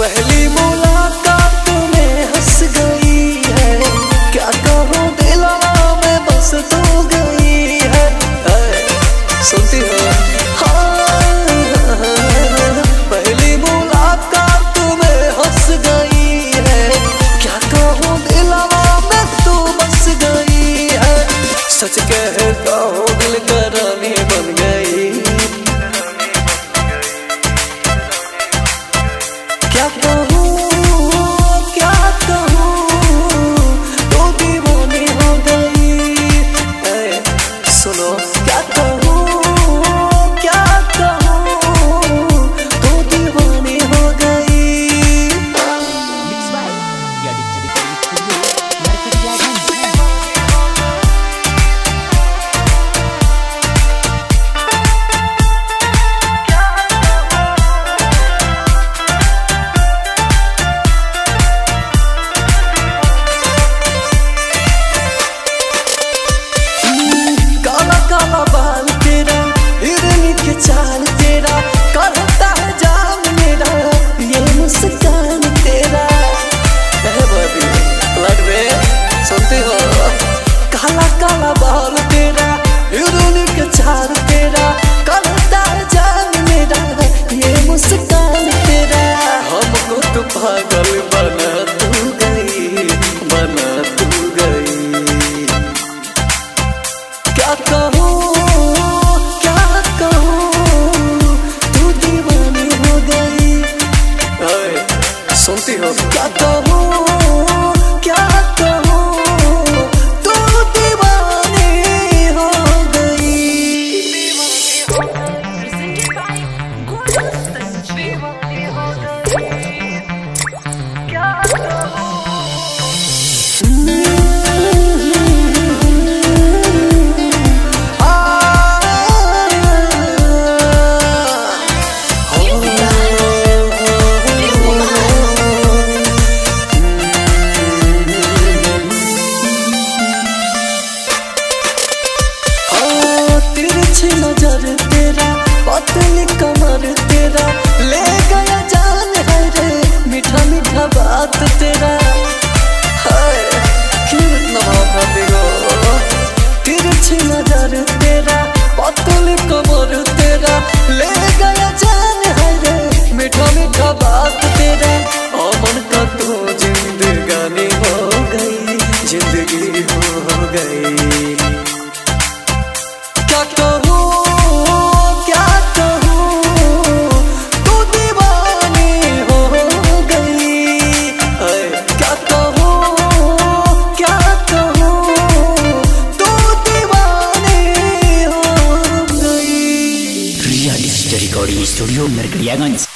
पहली मुलाकात में हंस गई है, क्या कहूँ दिल में बस तो गई है। सुनती हो हाँ, पहली मुलाकात में हंस गई है, क्या कहूँ दिल में तो बस गई है। सच कहता हूँ दिल का रानी बन गई, क्या कहूँ तो दीवानी हो गई। सुनो क्या कहूँ तो दीवानी हो गई। चाल तेरा करता है जाम मेरा, ये मुस्कान तेरा लगे। सुनते हो काला काला बाल तेरा, यूनिक चाल तेरा करता है जाम मेरा, ये मुस्कान तेरा। हमको तो पागल बना तू गई, बना तू गई। क्या कहूँ क्या कहूँ तू दीवानी हो गई। नजर तेरा पतली कमर तेरा ले गया जान है रे, मीठा मीठा बात तेरा हाय। तिरछी नजर तेरा पतली कमर तेरा ले गया जान है रे, मीठा मीठा बात तेरा। अमन का तो जिंदगानी हो गई, जिंदगी हो गई। क्या कहूँ तू दीवानी हो गई। क्या कहूँ तू दीवानी हो गई। Realist recording studio Markadiyaganj.